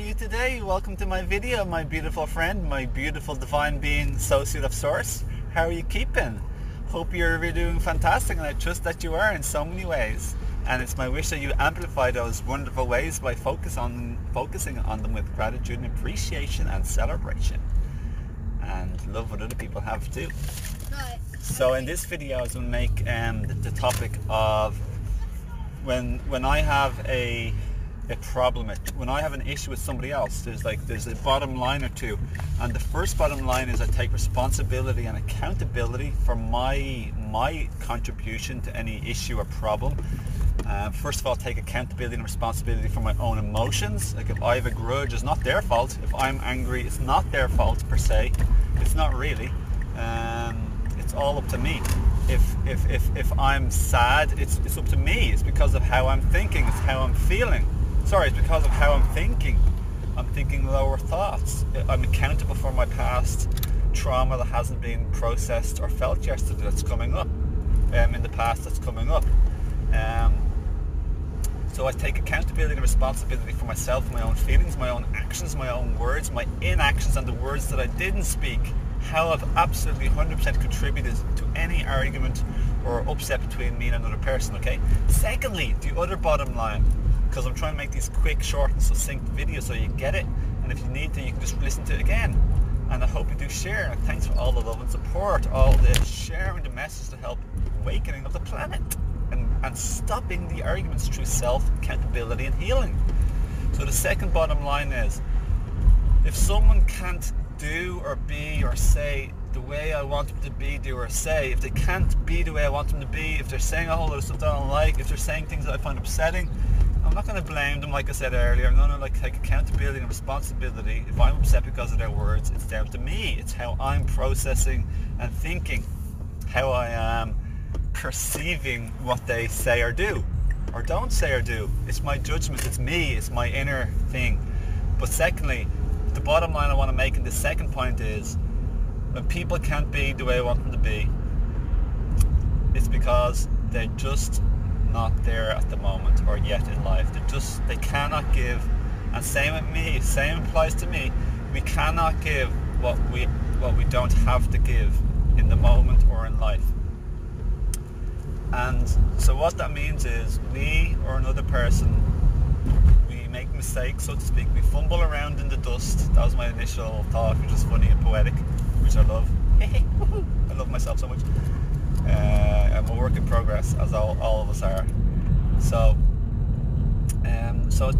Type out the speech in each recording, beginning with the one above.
you today? Welcome to my video, my beautiful friend, my beautiful divine being, associate of source. How are you keeping? Hope you're doing fantastic, and I trust that you are in so many ways. And it's my wish that you amplify those wonderful ways by focusing on them with gratitude and appreciation and celebration. And love what other people have too. So in this video I was going to make the topic of when I have a problem, when I have an issue with somebody else, there's a bottom line or two, and the first bottom line is I take responsibility and accountability for my contribution to any issue or problem. First of all, take accountability and responsibility for my own emotions. Like if I have a grudge, it's not their fault. If I'm angry, it's not their fault per se. It's not really. It's all up to me. If I'm sad, it's up to me. It's because of how I'm thinking. It's how I'm feeling. Sorry, it's because of how I'm thinking. I'm thinking lower thoughts. I'm accountable for my past trauma that hasn't been processed or felt yesterday that's coming up. In the past that's coming up. So I take accountability and responsibility for myself, my own feelings, my own actions, my own words, my inactions, and the words that I didn't speak. How I've absolutely 100% contributed to any argument or upset between me and another person, okay? Secondly, the other bottom line, because I'm trying to make these quick, short and succinct videos so you get it, and if you need to, you can just listen to it again. And I hope you do share, and thanks for all the love and support, all the sharing the message to help awakening of the planet. And stopping the arguments through self-accountability and healing. So the second bottom line is, if someone can't do or be or say the way I want them to be, do or say, if they can't be the way I want them to be, if they're saying a whole lot of stuff that I don't like, if they're saying things that I find upsetting, I'm not going to blame them. Like I said earlier, I'm going to take accountability and responsibility. If I'm upset because of their words, it's down to me. It's how I'm processing and thinking, how I am perceiving what they say or do or don't say or do. It's my judgment, it's me, it's my inner thing. But secondly, the bottom line I want to make in the second point is, when people can't be the way I want them to be, it's because they're just not there at the moment or yet in life. They cannot give, and same with me, same applies to me. We cannot give what we don't have to give in the moment or in life. And so what that means is, we or another person, we make mistakes, so to speak. We fumble around in the dust. That was my initial thought, which is funny and poetic, which I love. I love myself so much. I'm a work in progress, as all of us are. So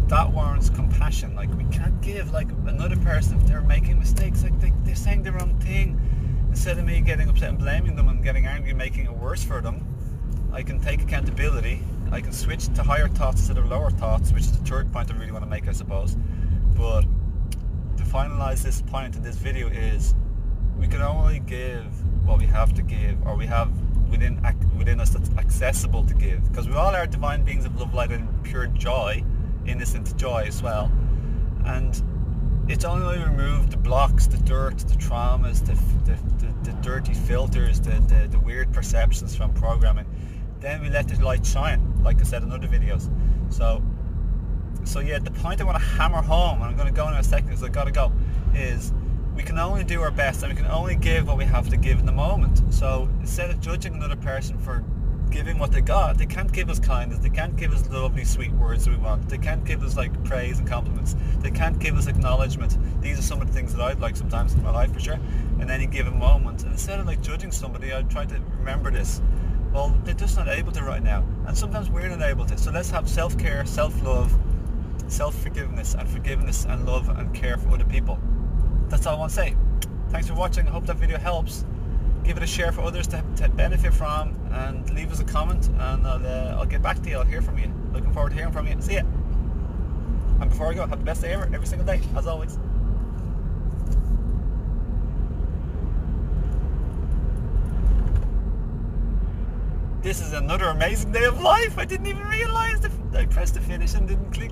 that warrants compassion. Like, we can't give like another person if they're making mistakes. Like they're saying the wrong thing. Instead of me getting upset and blaming them and getting angry and making it worse for them, I can take accountability, I can switch to higher thoughts instead of lower thoughts, which is the third point I really want to make, I suppose. But to finalise this point in this video is, we can only give what we have to give, or we have within us that's accessible to give. Because we all are divine beings of love, light and pure joy, innocent joy as well. And it's only when we remove the blocks, the dirt, the traumas, the dirty filters, the weird perceptions from programming, then we let the light shine, like I said in other videos. So yeah, the point I want to hammer home, and I'm going to go in a second because I've got to go, is we can only do our best, and we can only give what we have to give in the moment. So instead of judging another person for giving what they got, they can't give us kindness, they can't give us lovely sweet words that we want, they can't give us like praise and compliments, they can't give us acknowledgement. These are some of the things that I'd like sometimes in my life, for sure, in any given moment. And instead of like judging somebody, I try to remember this. Well, they're just not able to right now, and sometimes we're not able to. So let's have self-care, self-love, self-forgiveness, and forgiveness and love and care for other people. That's all I want to say. Thanks for watching. I hope that video helps. Give it a share for others to benefit from, and leave us a comment, and I'll get back to you. I'll hear from you. Looking forward to hearing from you. See ya. And before I go, have the best day ever, every single day, as always. This is another amazing day of life. I didn't even realise that I pressed the finish and didn't click.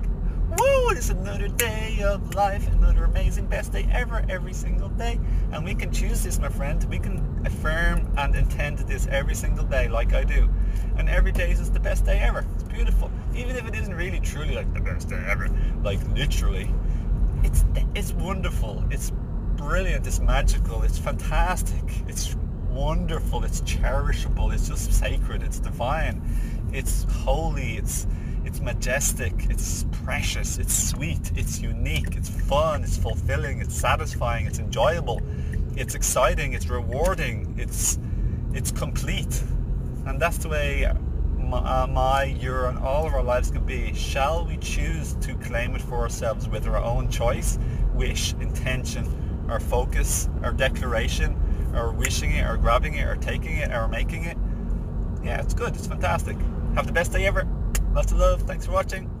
Woo! It's another day of life, another amazing best day ever, every single day. And we can choose this, my friend. We can affirm and intend this every single day, like I do. And every day is the best day ever. It's beautiful. Even if it isn't really truly like the best day ever, like literally, it's wonderful, it's brilliant, it's magical, it's fantastic, it's wonderful, it's cherishable, it's just sacred, it's divine, it's holy, it's majestic, it's precious, it's sweet, it's unique, it's fun, it's fulfilling, it's satisfying, it's enjoyable, it's exciting, it's rewarding, it's complete. And that's the way my, your and all of our lives can be. Shall we choose to claim it for ourselves with our own choice, wish, intention, our focus, our declaration, our wishing it, our grabbing it, our taking it, our making it? Yeah, it's good, it's fantastic. Have the best day ever. Lots of love. Thanks for watching.